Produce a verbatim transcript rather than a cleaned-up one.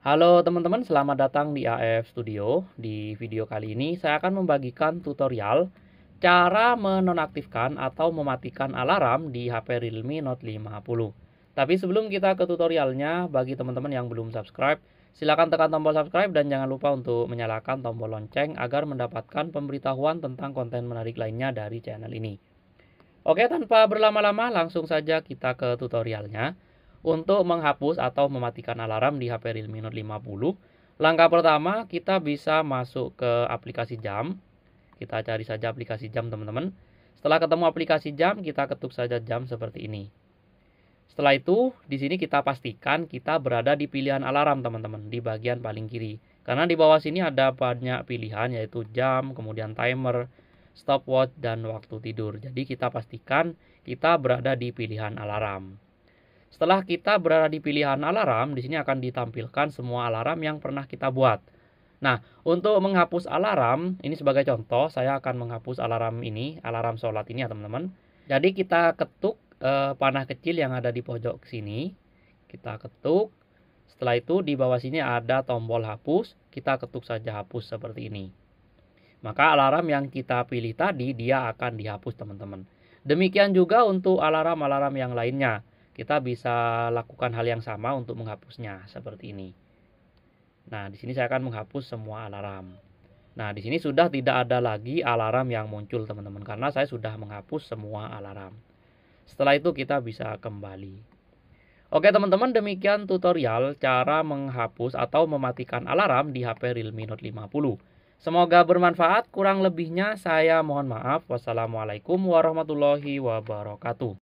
Halo teman-teman, selamat datang di A F Studio. Di video kali ini saya akan membagikan tutorial cara menonaktifkan atau mematikan alarm di H P Realme Note lima puluh. Tapi sebelum kita ke tutorialnya, bagi teman-teman yang belum subscribe, silakan tekan tombol subscribe dan jangan lupa untuk menyalakan tombol lonceng agar mendapatkan pemberitahuan tentang konten menarik lainnya dari channel ini. Oke, tanpa berlama-lama langsung saja kita ke tutorialnya. Untuk menghapus atau mematikan alarm di H P Realme Note lima puluh, langkah pertama kita bisa masuk ke aplikasi jam. Kita cari saja aplikasi jam, teman-teman. Setelah ketemu aplikasi jam, kita ketuk saja jam seperti ini. Setelah itu, di sini kita pastikan kita berada di pilihan alarm, teman-teman, di bagian paling kiri. Karena di bawah sini ada banyak pilihan, yaitu jam, kemudian timer, stopwatch, dan waktu tidur. Jadi kita pastikan kita berada di pilihan alarm. Setelah kita berada di pilihan alarm, di sini akan ditampilkan semua alarm yang pernah kita buat. Nah, untuk menghapus alarm, ini sebagai contoh, saya akan menghapus alarm ini, alarm sholat ini ya teman-teman. Jadi kita ketuk eh, panah kecil yang ada di pojok sini. Kita ketuk. Setelah itu di bawah sini ada tombol hapus. Kita ketuk saja hapus seperti ini. Maka alarm yang kita pilih tadi, dia akan dihapus teman-teman. Demikian juga untuk alarm-alarm yang lainnya. Kita bisa lakukan hal yang sama untuk menghapusnya seperti ini. Nah, di sini saya akan menghapus semua alarm. Nah, di sini sudah tidak ada lagi alarm yang muncul, teman-teman, karena saya sudah menghapus semua alarm. Setelah itu kita bisa kembali. Oke, teman-teman, demikian tutorial cara menghapus atau mematikan alarm di H P Realme Note lima puluh. Semoga bermanfaat. Kurang lebihnya saya mohon maaf. Wassalamualaikum warahmatullahi wabarakatuh.